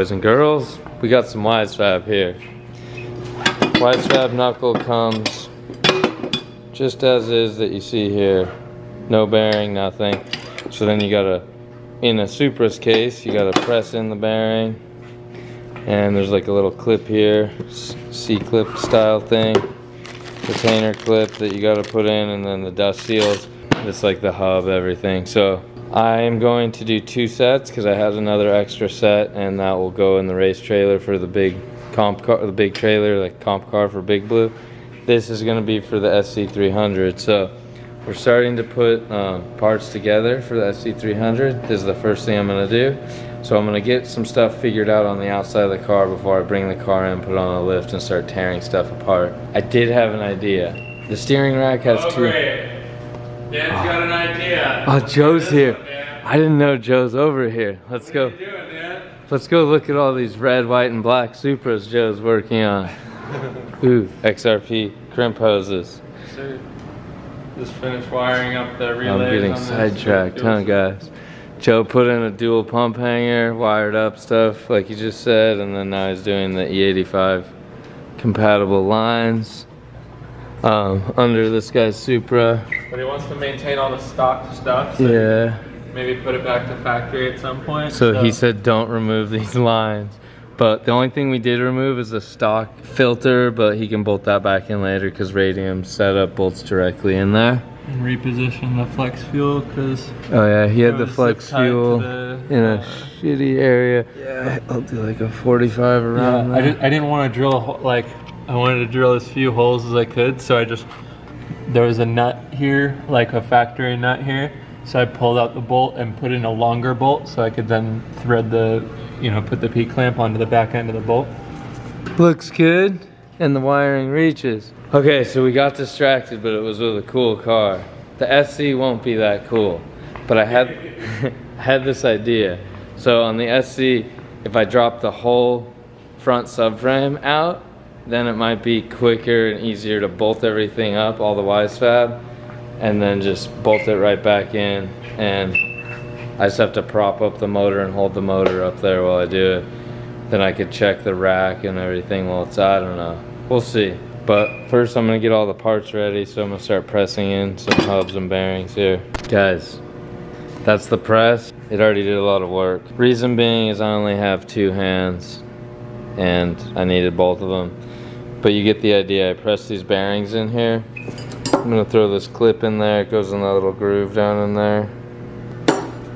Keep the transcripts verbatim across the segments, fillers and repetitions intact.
boys and girls, we got some WiseFab here. WiseFab knuckle comes just as is that you see here. No bearing, nothing. So then you gotta, in a Supra's case, you gotta press in the bearing. And there's like a little clip here, C-clip style thing. Container clip that you gotta put in, and then the dust seals. It's like the hub, everything. So I'm going to do two sets because I have another extra set, and that will go in the race trailer for the big comp car, the big trailer, like comp car for Big Blue. This is gonna be for the S C three hundred. So we're starting to put uh, parts together for the S C three hundred. This is the first thing I'm gonna do. So I'm gonna get some stuff figured out on the outside of the car before I bring the car in, put it on a lift, and start tearing stuff apart. I did have an idea. The steering rack has oh, two. Dan's oh. got an idea. Oh, Joe's here. One, I didn't know Joe's over here. Let's what go. Are you doing, Dan? Let's go look at all these red, white, and black Supras Joe's working on. Ooh, X R P crimp hoses. Yes, sir. Just finished wiring up the relays. I'm getting on sidetracked, huh, guys? Joe put in a dual pump hanger, wired up stuff like you just said, and then now he's doing the E eighty-five compatible lines um, under this guy's Supra. But he wants to maintain all the stock stuff, so yeah. Maybe put it back to factory at some point. So, so he said don't remove these lines. But the only thing we did remove is the stock filter, but he can bolt that back in later because Radium setup bolts directly in there. And reposition the flex fuel because oh yeah he had the flex fuel the, in a uh, shitty area. Yeah, I'll do like a forty-five around. Yeah, I, did, I didn't want to drill a hole, like I wanted to drill as few holes as I could, so I just there was a nut here, like a factory nut here, so I pulled out the bolt and put in a longer bolt so I could then thread the, you know, put the P-clamp onto the back end of the bolt. Looks good. And the wiring reaches. Okay, so we got distracted, but it was with a cool car. The S C won't be that cool, but I had I had this idea. So on the S C, if I drop the whole front subframe out, then it might be quicker and easier to bolt everything up, all the WiseFab, and then just bolt it right back in, and I just have to prop up the motor and hold the motor up there while I do it. Then I could check the rack and everything while it's, I don't know. We'll see. But first I'm gonna get all the parts ready, so I'm gonna start pressing in some hubs and bearings here. Guys, that's the press. It already did a lot of work. Reason being is I only have two hands and I needed both of them. But you get the idea. I press these bearings in here. I'm gonna throw this clip in there. It goes in that little groove down in there.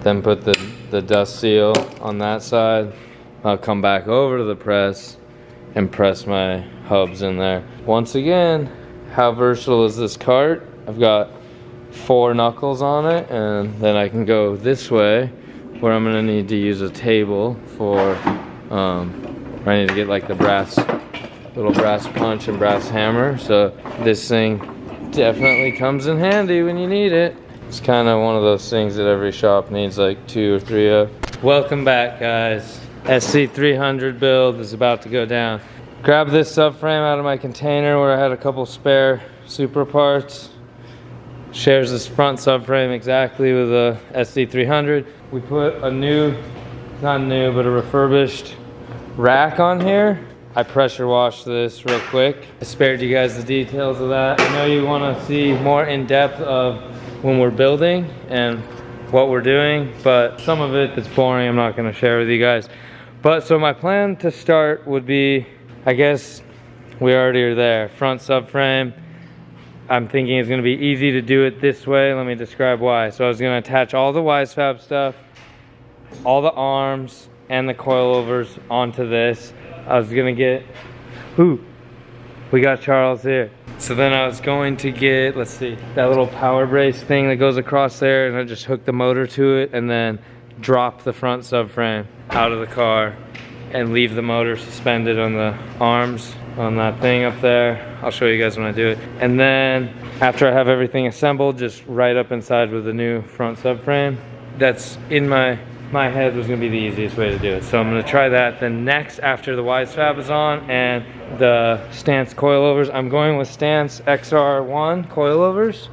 Then put the, the dust seal on that side. I'll come back over to the press and press my hubs in there. Once again, how versatile is this cart? I've got four knuckles on it, and then I can go this way where I'm gonna need to use a table for, um, I need to get like the brass, little brass punch and brass hammer. So this thing definitely comes in handy when you need it. It's kind of one of those things that every shop needs like two or three of. Welcome back, guys. S C three hundred build is about to go down. Grab this subframe out of my container where I had a couple spare Supra parts. Shares this front subframe exactly with the S C three hundred. We put a new, not new, but a refurbished rack on here. I pressure washed this real quick. I spared you guys the details of that. I know you want to see more in depth of when we're building and what we're doing, but some of it that's boring I'm not going to share with you guys. But so my plan to start would be, I guess we already are there, front subframe. I'm thinking it's gonna be easy to do it this way. Let me describe why. So I was gonna attach all the WiseFab stuff, all the arms and the coilovers onto this. I was gonna get, ooh, we got Charles here. So then I was going to get, let's see, that little power brace thing that goes across there, and I just hook the motor to it and then drop the front subframe out of the car and leave the motor suspended on the arms on that thing up there. I'll show you guys when I do it. And then after I have everything assembled, just right up inside with the new front subframe. That's in my my head was gonna be the easiest way to do it. So I'm gonna try that. Then next, after the WiseFab is on and the Stance coilovers, I'm going with Stance X R one coilovers.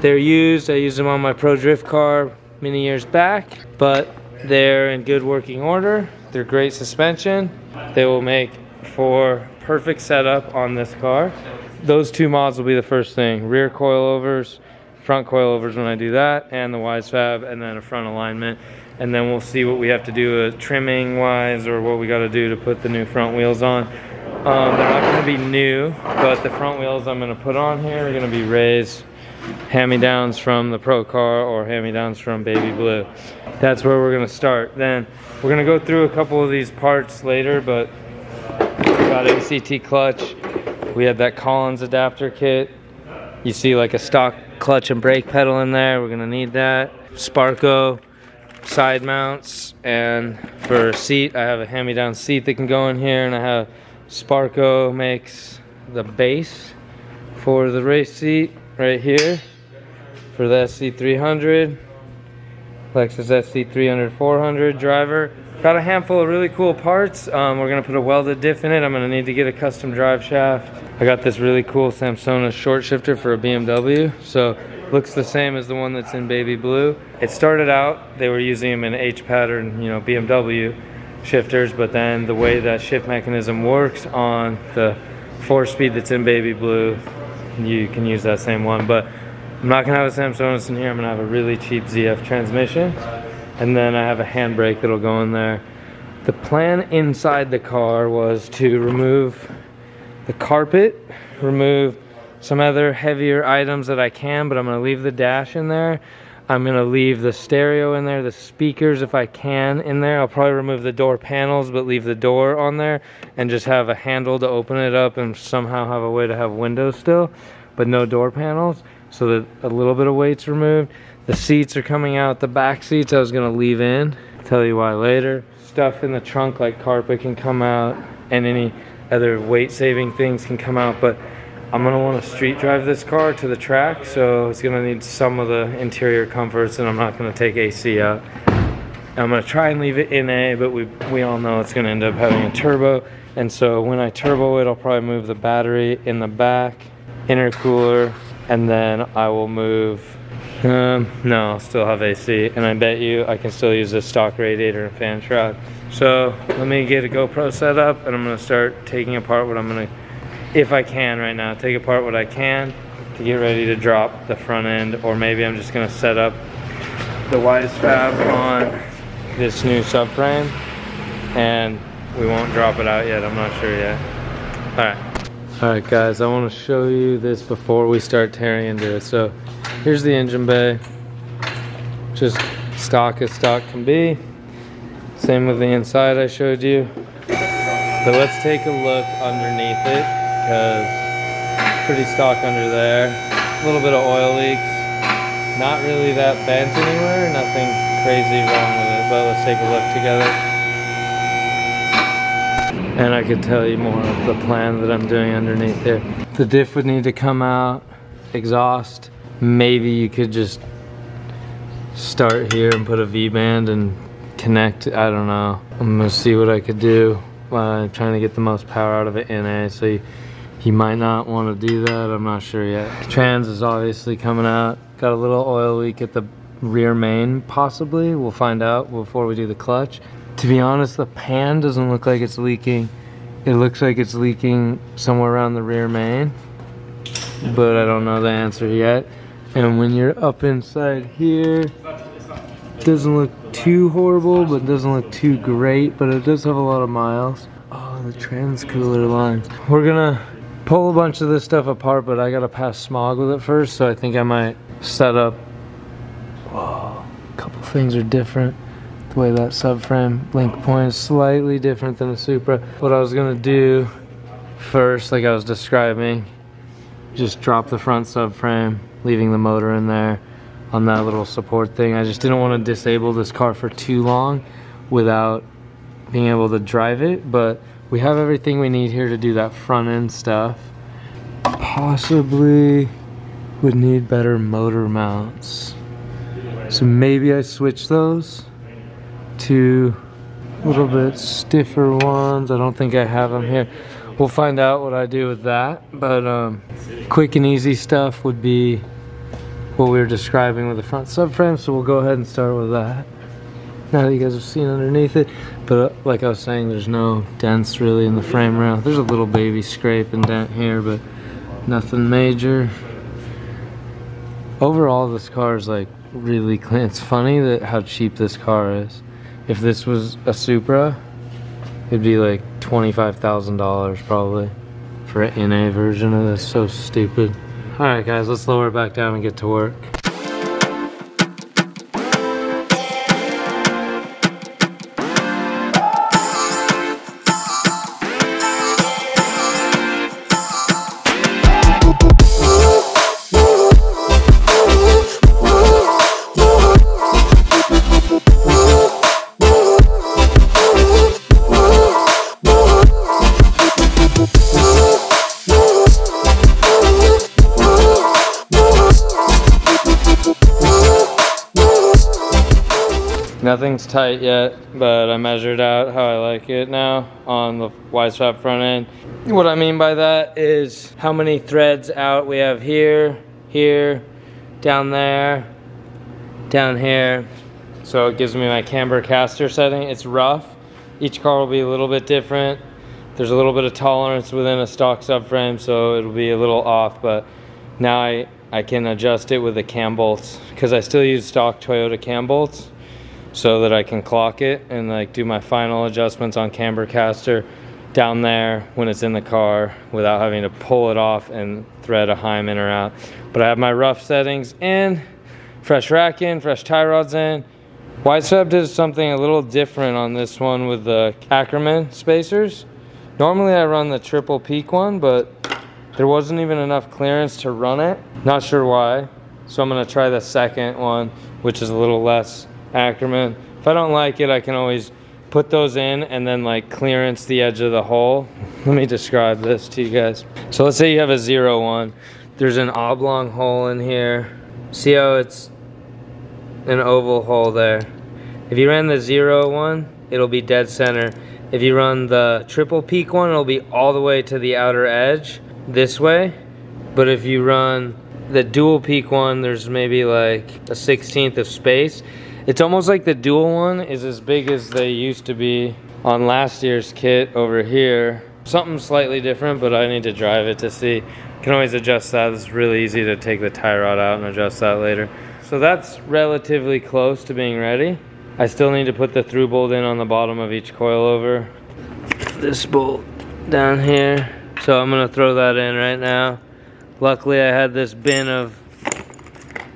They're used, I used them on my Pro Drift car many years back, but they're in good working order. Through great suspension, they will make for perfect setup on this car. Those two mods will be the first thing. Rear coilovers, front coilovers when I do that, and the WiseFab, and then a front alignment. And then we'll see what we have to do uh, trimming wise, or what we got to do to put the new front wheels on. Um, they're not going to be new, but the front wheels I'm going to put on here are going to be raised hand-me-downs from the Pro Car or hand-me-downs from Baby Blue. That's where we're going to start. Then we're going to go through a couple of these parts later, but we got A C T clutch. We had that Collins adapter kit. You see like a stock clutch and brake pedal in there. We're going to need that. Sparco side mounts, and for a seat, I have a hand-me-down seat that can go in here, and I have Sparco makes the base for the race seat right here for the S C three hundred, Lexus S C three hundred four hundred driver. Got a handful of really cool parts. Um, we're gonna put a welded diff in it. I'm gonna need to get a custom drive shaft. I got this really cool Samsona short shifter for a B M W, so looks the same as the one that's in Baby Blue. It started out, they were using them in H pattern, you know, B M W shifters, but then the way that shift mechanism works on the four speed that's in Baby Blue, you can use that same one. But I'm not gonna have a Samsonus in here. I'm gonna have a really cheap Z F transmission, and then I have a handbrake that'll go in there. The plan inside the car was to remove the carpet, remove some other heavier items that I can, but I'm gonna leave the dash in there. I'm gonna leave the stereo in there, the speakers if I can in there. I'll probably remove the door panels, but leave the door on there and just have a handle to open it up and somehow have a way to have windows still, but no door panels, so that a little bit of weight's removed. The seats are coming out, the back seats I was gonna leave in. I'll tell you why later. Stuff in the trunk like carpet can come out, and any other weight saving things can come out, but I'm gonna wanna street drive this car to the track, so it's gonna need some of the interior comforts, and I'm not gonna take A C out. I'm gonna try and leave it N A, but we, we all know it's gonna end up having a turbo, and so when I turbo it, I'll probably move the battery in the back, intercooler, and then I will move, um, no, I'll still have A C, and I bet you I can still use this stock radiator and fan shroud. So let me get a GoPro set up, and I'm gonna start taking apart what I'm gonna, if I can right now, take apart what I can to get ready to drop the front end, or maybe I'm just gonna set up the WiseFab on this new subframe, and we won't drop it out yet, I'm not sure yet. All right. All right guys, I wanna show you this before we start tearing into it. So here's the engine bay, just stock as stock can be. Same with the inside I showed you. But let's take a look underneath it, because pretty stock under there. A little bit of oil leaks. Not really that bent anywhere, nothing crazy wrong with it, but let's take a look together. And I could tell you more of the plan that I'm doing underneath here. The diff would need to come out, exhaust. Maybe you could just start here and put a V-band and connect, I don't know. I'm gonna see what I could do. Uh, trying to get the most power out of it N A, so you, He might not want to do that, I'm not sure yet. Trans is obviously coming out. Got a little oil leak at the rear main, possibly. We'll find out before we do the clutch. To be honest, the pan doesn't look like it's leaking. It looks like it's leaking somewhere around the rear main, but I don't know the answer yet. And when you're up inside here, it doesn't look too horrible, but it doesn't look too great, but it does have a lot of miles. Oh, the trans cooler lines. We're gonna pull a bunch of this stuff apart, but I gotta pass smog with it first, so I think I might set up. Whoa, a couple things are different. The way that subframe link point is slightly different than the Supra. What I was gonna do first, like I was describing, just drop the front subframe, leaving the motor in there on that little support thing. I just didn't wanna disable this car for too long without being able to drive it, but we have everything we need here to do that front end stuff. Possibly would need better motor mounts. So maybe I switch those to a little bit stiffer ones. I don't think I have them here. We'll find out what I do with that. But um, quick and easy stuff would be what we were describing with the front subframe. So we'll go ahead and start with that. now that you guys have seen underneath it. But uh, like I was saying, there's no dents really in the frame rail. There's a little baby scrape and dent here, but nothing major. Overall, this car is like really clean. It's funny that how cheap this car is. If this was a Supra, it'd be like twenty-five thousand dollars probably for an N A version of this. So stupid. All right, guys, let's lower it back down and get to work. Nothing's tight yet, but I measured out how I like it now on the WiseFab front end. What I mean by that is how many threads out we have here, here, down there, down here. So it gives me my camber caster setting. It's rough. Each car will be a little bit different. There's a little bit of tolerance within a stock subframe, so it'll be a little off, but now I, I can adjust it with the cam bolts because I still use stock Toyota cam bolts, so that I can clock it and like do my final adjustments on camber caster down there when it's in the car without having to pull it off and thread a heim in or out. But I have my rough settings in, fresh rack in, fresh tie rods in. WiseFab did something a little different on this one with the Ackerman spacers. Normally I run the triple peak one, but there wasn't even enough clearance to run it. Not sure why. So I'm gonna try the second one, which is a little less Ackerman. If I don't like it, I can always put those in and then like clearance the edge of the hole. Let me describe this to you guys. So let's say you have a zero one. There's an oblong hole in here. See how it's an oval hole there. If you ran the zero one, it'll be dead center. If you run the triple peak one, it'll be all the way to the outer edge this way. But if you run the dual peak one, there's maybe like a sixteenth of space. It's almost like the dual one is as big as they used to be on last year's kit over here. Something slightly different, but I need to drive it to see. Can always adjust that. It's really easy to take the tie rod out and adjust that later. So that's relatively close to being ready. I still need to put the through bolt in on the bottom of each coilover. This bolt down here. So I'm gonna throw that in right now. Luckily I had this bin of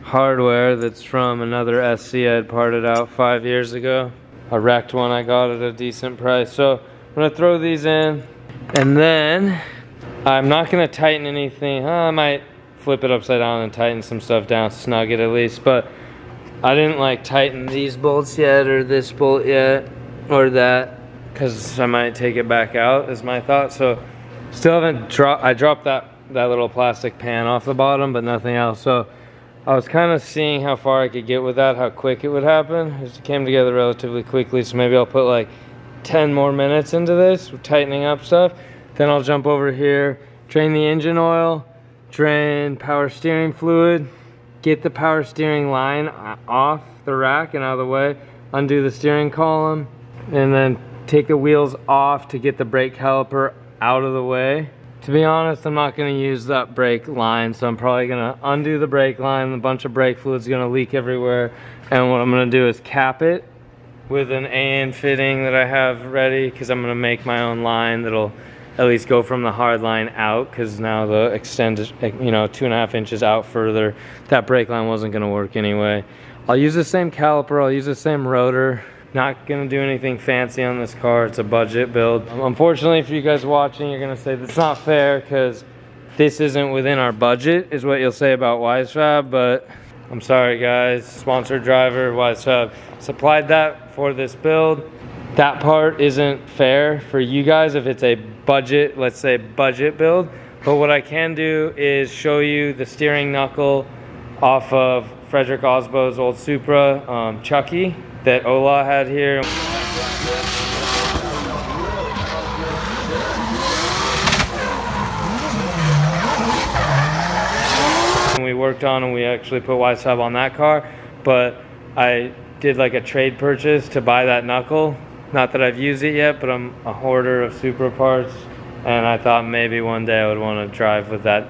hardware that's from another S C I had parted out five years ago. A wrecked one I got at a decent price. So I'm gonna throw these in and then I'm not gonna tighten anything. I might flip it upside down and tighten some stuff down, snug it at least, but I didn't like tighten these bolts yet or this bolt yet or that because I might take it back out is my thought. So still haven't dropped, I dropped that, that little plastic pan off the bottom, but nothing else. So I was kind of seeing how far I could get with that, how quick it would happen. It came together relatively quickly, so maybe I'll put like ten more minutes into this, tightening up stuff. Then I'll jump over here, drain the engine oil, drain power steering fluid, get the power steering line off the rack and out of the way, undo the steering column, and then take the wheels off to get the brake caliper out of the way. To be honest, I'm not gonna use that brake line, so I'm probably gonna undo the brake line, a bunch of brake fluid's gonna leak everywhere, and what I'm gonna do is cap it with an A E M fitting that I have ready, because I'm gonna make my own line that'll at least go from the hard line out, because now the extended, you know, two and a half inches out further, that brake line wasn't gonna work anyway. I'll use the same caliper, I'll use the same rotor. Not gonna do anything fancy on this car. It's a budget build. Unfortunately for you guys watching, you're gonna say that's not fair because this isn't within our budget is what you'll say about WiseFab, but I'm sorry guys. Sponsored driver, WiseFab supplied that for this build. That part isn't fair for you guys if it's a budget, let's say budget build. But what I can do is show you the steering knuckle off of Frederick Osbo's old Supra, um, Chucky, that Ola had here. And we worked on and we actually put WiseFab on that car, but I did like a trade purchase to buy that knuckle. Not that I've used it yet, but I'm a hoarder of Supra parts, and I thought maybe one day I would want to drive with that,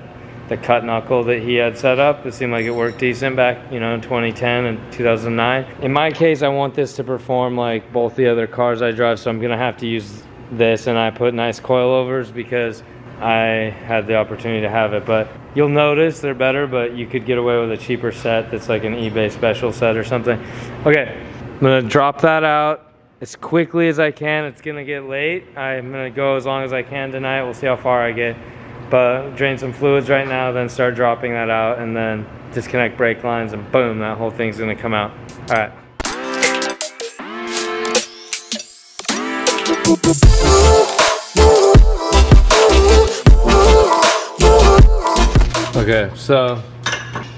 the cut knuckle that he had set up. It seemed like it worked decent back, you know, in twenty ten and two thousand nine. In my case, I want this to perform like both the other cars I drive, so I'm gonna have to use this, and I put nice coilovers because I had the opportunity to have it. But you'll notice they're better, but you could get away with a cheaper set that's like an eBay special set or something. Okay, I'm gonna drop that out as quickly as I can. It's gonna get late. I'm gonna go as long as I can tonight. We'll see how far I get. But drain some fluids right now, then start dropping that out, and then disconnect brake lines, and boom, that whole thing's gonna come out. All right. Okay, so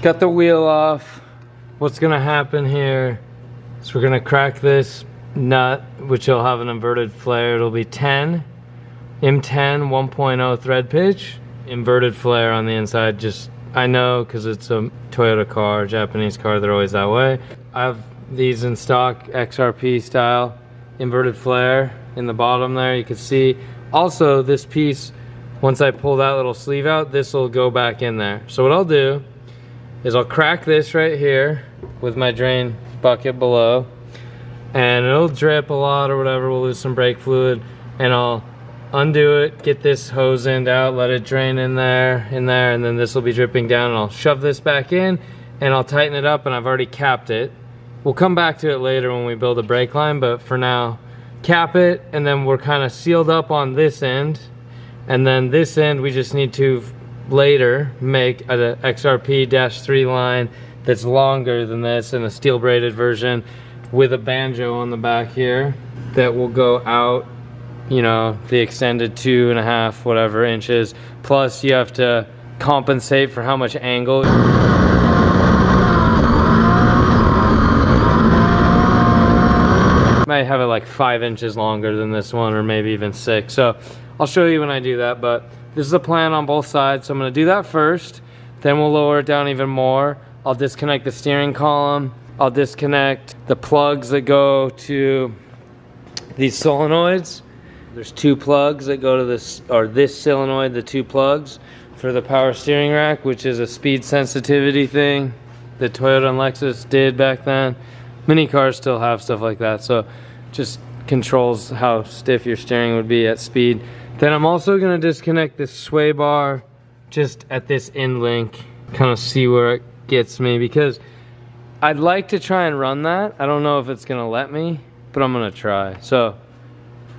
got the wheel off. What's gonna happen here is we're gonna crack this nut, which will have an inverted flare. It'll be ten. M ten one point oh thread pitch, inverted flare on the inside. Just, I know, because it's a Toyota car, Japanese car, they're always that way. I have these in stock, X R P style, inverted flare in the bottom there, you can see. Also, this piece, once I pull that little sleeve out, this will go back in there. So what I'll do is I'll crack this right here with my drain bucket below, and it'll drip a lot or whatever, we'll lose some brake fluid, and I'll undo it, get this hose end out, let it drain in there, in there, and then this will be dripping down, and I'll shove this back in, and I'll tighten it up, and I've already capped it. We'll come back to it later when we build a brake line, but for now, cap it, and then we're kind of sealed up on this end, and then this end we just need to later make an X R P three line that's longer than this in a steel braided version with a banjo on the back here that will go out, you know, the extended two and a half, whatever inches. Plus you have to compensate for how much angle. Might have it like five inches longer than this one, or maybe even six. So I'll show you when I do that, but this is the plan on both sides. So I'm gonna do that first, then we'll lower it down even more. I'll disconnect the steering column. I'll disconnect the plugs that go to these solenoids. There's two plugs that go to this, or this solenoid, the two plugs for the power steering rack, which is a speed sensitivity thing that Toyota and Lexus did back then. Many cars still have stuff like that, so just controls how stiff your steering would be at speed. Then I'm also gonna disconnect this sway bar just at this end link, kind of see where it gets me, because I'd like to try and run that. I don't know if it's gonna let me, but I'm gonna try. So,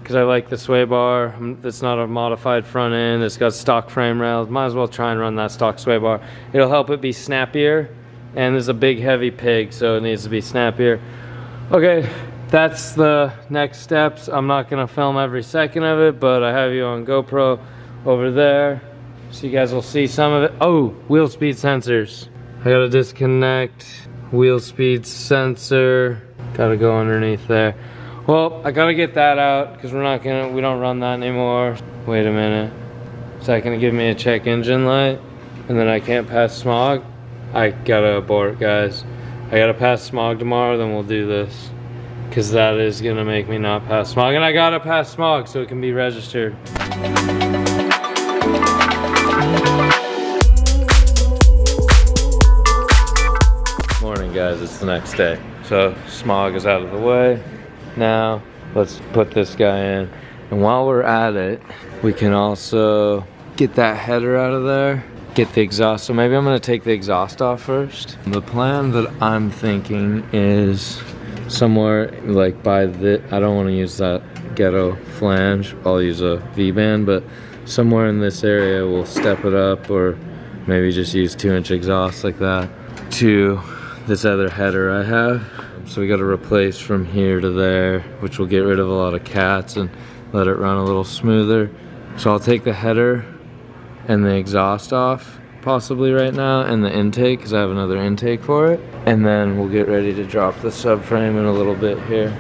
because I like the sway bar. It's not a modified front end. It's got stock frame rails. Might as well try and run that stock sway bar. It'll help it be snappier. And there's a big heavy pig, so it needs to be snappier. Okay, that's the next steps. I'm not gonna film every second of it, but I have you on GoPro over there, so you guys will see some of it. Oh, wheel speed sensors. I gotta disconnect wheel speed sensor. Gotta go underneath there. Well, I gotta get that out because we're not gonna, we don't run that anymore. Wait a minute. Is that gonna give me a check engine light? And then I can't pass smog? I gotta abort, guys. I gotta pass smog tomorrow, then we'll do this. Because that is gonna make me not pass smog. And I gotta pass smog so it can be registered. Morning, guys, it's the next day. So, smog is out of the way. Now let's put this guy in, and while we're at it we can also get that header out of there, get the exhaust. So maybe I'm going to take the exhaust off first. The plan that I'm thinking is somewhere like by the, I don't want to use that ghetto flange, I'll use a V-band, but somewhere in this area we'll step it up, or maybe just use two inch exhaust like that to this other header I have. So we got to replace from here to there, which will get rid of a lot of cats and let it run a little smoother. So I'll take the header and the exhaust off possibly right now, and the intake, because I have another intake for it. And then we'll get ready to drop the subframe in a little bit here.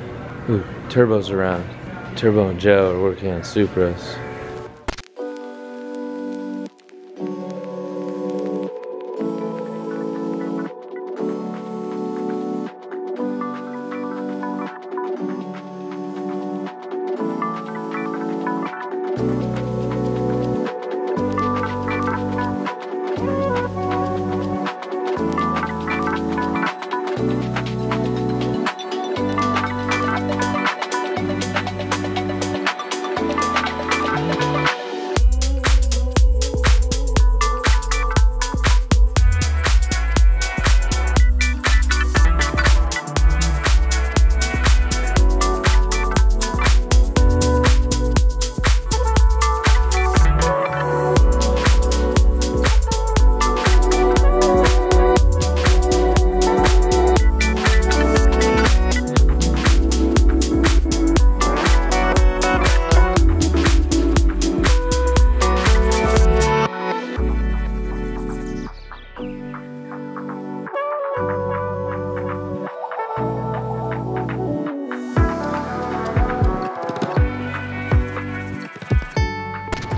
Ooh, turbo's around. Turbo and Joe are working on Supras.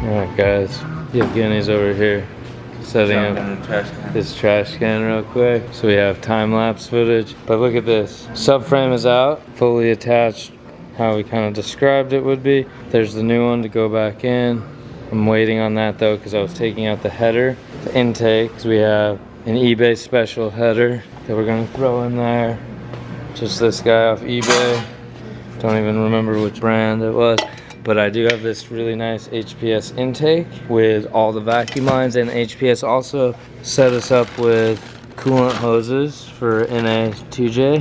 Alright guys, Yevgeny's over here setting up trash this trash can real quick. So we have time-lapse footage. But look at this. Subframe is out, fully attached how we kind of described it would be. There's the new one to go back in. I'm waiting on that though because I was taking out the header. The intakes, we have an eBay special header that we're going to throw in there. Just this guy off eBay. Don't even remember which brand it was. But I do have this really nice H P S intake with all the vacuum lines, and H P S also set us up with coolant hoses for N A two J.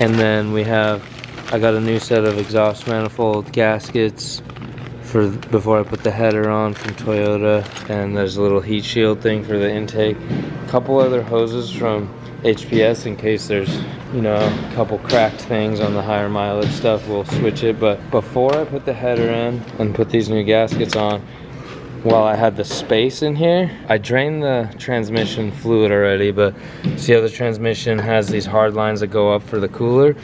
And then we have, I got a new set of exhaust manifold gaskets for before I put the header on from Toyota, and there's a little heat shield thing for the intake. A couple other hoses from H P S in case there's, you know, a couple cracked things on the higher mileage stuff, we'll switch it. But before I put the header in and put these new gaskets on, while I had the space in here, I drained the transmission fluid already, but see how the transmission has these hard lines that go up for the cooler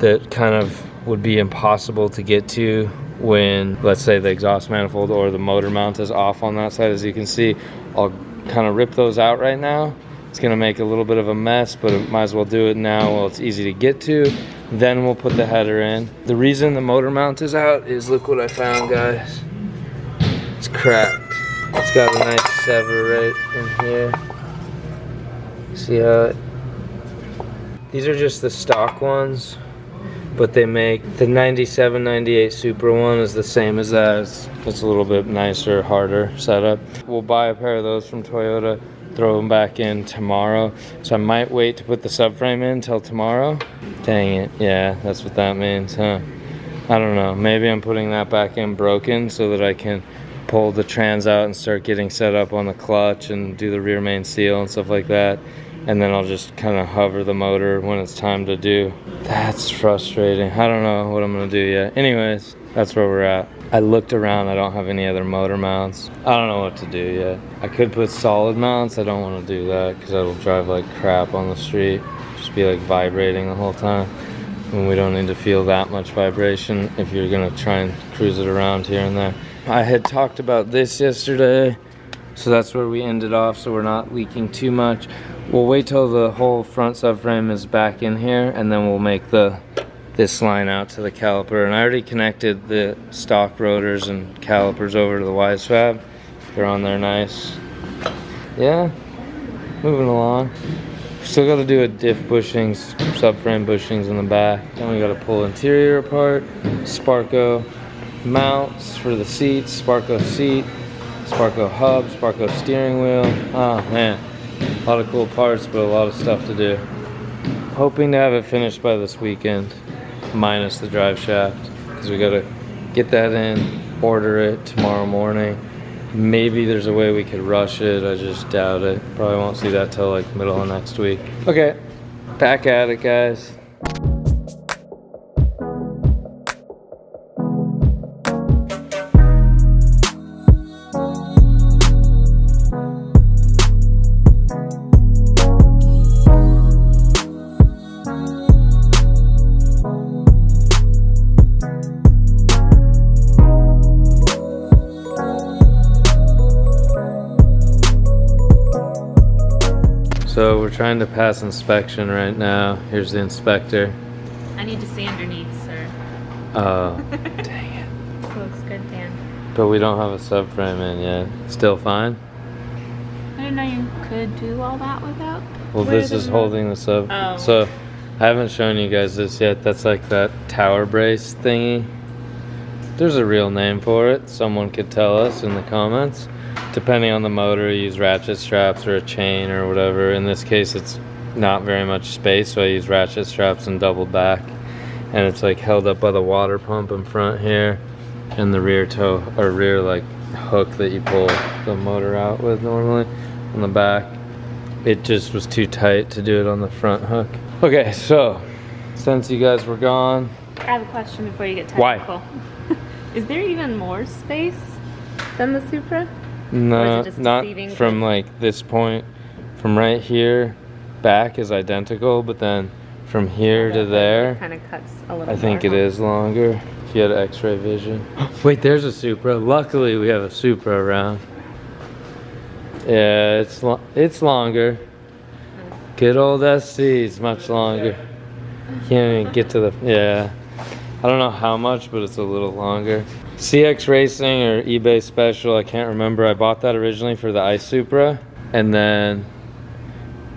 that kind of would be impossible to get to when, let's say, the exhaust manifold or the motor mount is off on that side. As you can see, I'll kind of rip those out right now. It's gonna make a little bit of a mess, but it might as well do it now while it's easy to get to. Then we'll put the header in. The reason the motor mount is out is, look what I found, guys. It's cracked. It's got a nice sever right in here. See how it... These are just the stock ones, but they make the ninety-seven ninety-eight Supra one is the same as that. It's, it's a little bit nicer, harder setup. We'll buy a pair of those from Toyota, throw them back in tomorrow. So I might wait to put the subframe in till tomorrow. Dang it, yeah, that's what that means, huh? I don't know, maybe I'm putting that back in broken so that I can pull the trans out and start getting set up on the clutch and do the rear main seal and stuff like that. And then I'll just kind of hover the motor when it's time to do. That's frustrating. I don't know what I'm gonna do yet. Anyways, that's where we're at. I looked around, I don't have any other motor mounts. I don't know what to do yet. I could put solid mounts, I don't wanna do that because that'll drive like crap on the street. Just be like vibrating the whole time. And we don't need to feel that much vibration if you're gonna try and cruise it around here and there. I had talked about this yesterday, so that's where we ended off, so we're not leaking too much. We'll wait till the whole front subframe is back in here, and then we'll make the this line out to the caliper. And I already connected the stock rotors and calipers over to the WiseFab. They're on there nice. Yeah, moving along. Still got to do a diff bushings, subframe bushings in the back. Then we got to pull interior apart. Sparco mounts for the seats, Sparco seat, Sparco hub, Sparco steering wheel. Oh man, a lot of cool parts, but a lot of stuff to do. Hoping to have it finished by this weekend, minus the drive shaft, because we gotta get that in, order it tomorrow morning. Maybe there's a way we could rush it, I just doubt it. Probably won't see that till like middle of next week. Okay, back at it guys. So we're trying to pass inspection right now. Here's the inspector. I need to see underneath, sir. Oh, dang it. It looks good, Dan. But we don't have a subframe in yet. Still fine? I didn't know you could do all that without. Well, this is holding the sub. Oh. So I haven't shown you guys this yet. That's like that tower brace thingy. There's a real name for it. Someone could tell us in the comments. Depending on the motor, you use ratchet straps or a chain or whatever. In this case, it's not very much space, so I use ratchet straps and double back. And it's like held up by the water pump in front here and the rear toe or rear like hook that you pull the motor out with normally on the back. It just was too tight to do it on the front hook. Okay, so since you guys were gone, I have a question before you get technical. Why? Is there even more space than the Supra? No, not from like this point. From right here back is identical, but then from here to there kind of cuts a little. I think it is longer. If you had x-ray vision. Wait, there's a Supra. Luckily we have a Supra around. Yeah, it's lo it's longer. Good old S C is much longer. Can't even get to the, yeah. I don't know how much, but it's a little longer. C X Racing or eBay Special, I can't remember. I bought that originally for the iSupra, and then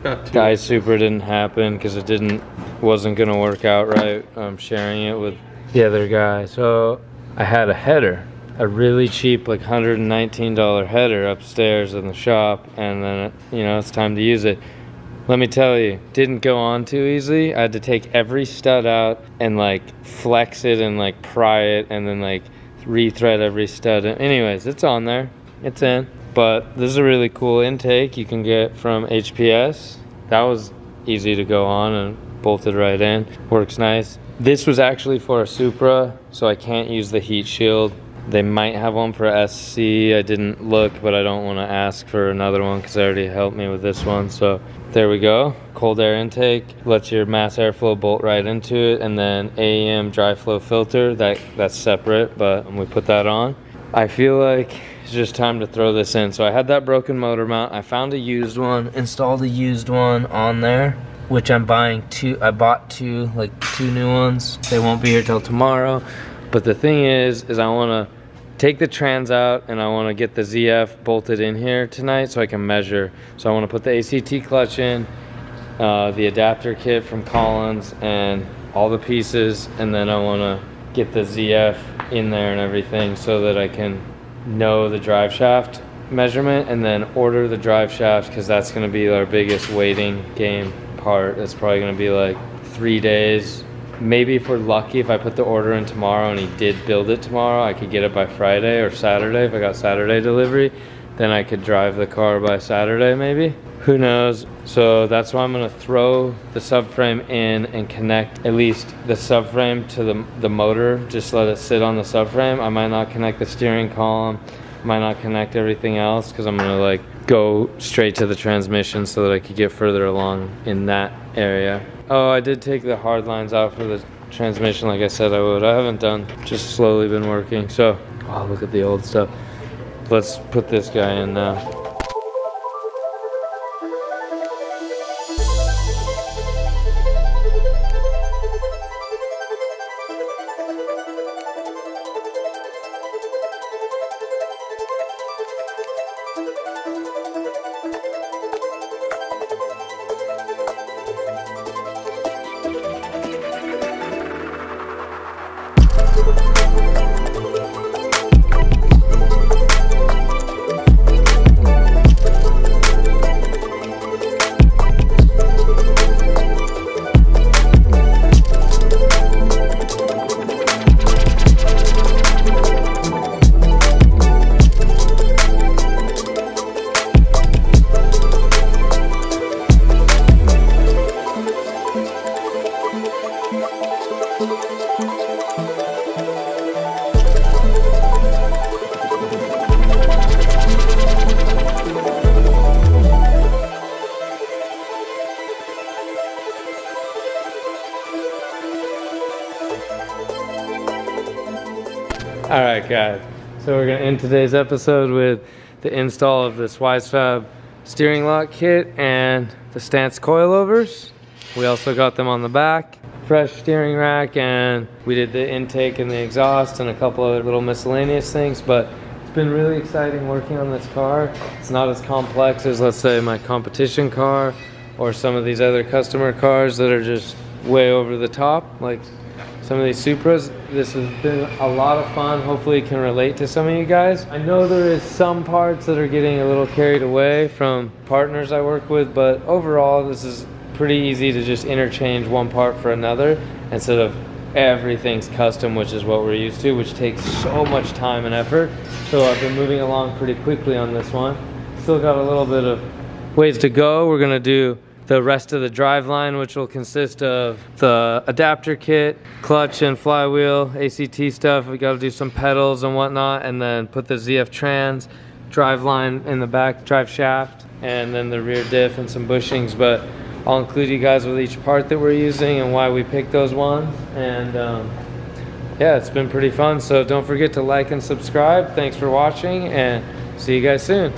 the iSupra didn't happen because it didn't, wasn't gonna work out right. I'm sharing it with the other guy. So I had a header, a really cheap like one hundred nineteen dollar header upstairs in the shop, and then, you know, it's time to use it. Let me tell you, didn't go on too easy. I had to take every stud out and like flex it and like pry it and then like re-thread every stud. Anyways, it's on there, it's in. But this is a really cool intake you can get from H P S. That was easy to go on and bolted right in, works nice. This was actually for a Supra, so I can't use the heat shield. They might have one for S C. I didn't look, but I don't want to ask for another one because they already helped me with this one. So there we go. Cold air intake lets your mass airflow bolt right into it, and then A E M dry flow filter, that that's separate, but we put that on. I feel like it's just time to throw this in. So I had that broken motor mount. I found a used one, installed a used one on there, which I'm buying two. I bought two, like two new ones. They won't be here till tomorrow. But the thing is, is I want to take the trans out and I want to get the Z F bolted in here tonight so I can measure. So I want to put the A C T clutch in, uh, the adapter kit from Collins and all the pieces, and then I want to get the Z F in there and everything so that I can know the drive shaft measurement and then order the drive shaft, because that's going to be our biggest waiting game part. It's probably going to be like three days. Maybe if we're lucky, if I put the order in tomorrow and he did build it tomorrow, I could get it by Friday or Saturday. If I got Saturday delivery, then I could drive the car by Saturday maybe. Who knows? So that's why I'm gonna throw the subframe in and connect at least the subframe to the, the motor. Just let it sit on the subframe. I might not connect the steering column. Might not connect everything else because I'm gonna like go straight to the transmission so that I could get further along in that area. Oh, I did take the hard lines out for the transmission like I said I would. I haven't done, just slowly been working. So, oh, look at the old stuff. Let's put this guy in now. Alright guys, so we're going to end today's episode with the install of this WiseFab steering lock kit and the Stance coilovers. We also got them on the back. Fresh steering rack, and we did the intake and the exhaust and a couple other little miscellaneous things, but it's been really exciting working on this car. It's not as complex as, let's say, my competition car or some of these other customer cars that are just way over the top, like some of these Supras. This has been a lot of fun. Hopefully it can relate to some of you guys. I know there is some parts that are getting a little carried away from partners I work with, but overall this is pretty easy to just interchange one part for another instead of everything's custom, which is what we're used to, which takes so much time and effort. So I've been moving along pretty quickly on this one. Still got a little bit of ways to go. We're gonna do the rest of the driveline, which will consist of the adapter kit, clutch and flywheel, A C T stuff. We gotta do some pedals and whatnot, and then put the Z F trans, driveline in the back, drive shaft, and then the rear diff and some bushings. But I'll include you guys with each part that we're using and why we picked those ones. And um, yeah, it's been pretty fun. So don't forget to like and subscribe. Thanks for watching, and see you guys soon.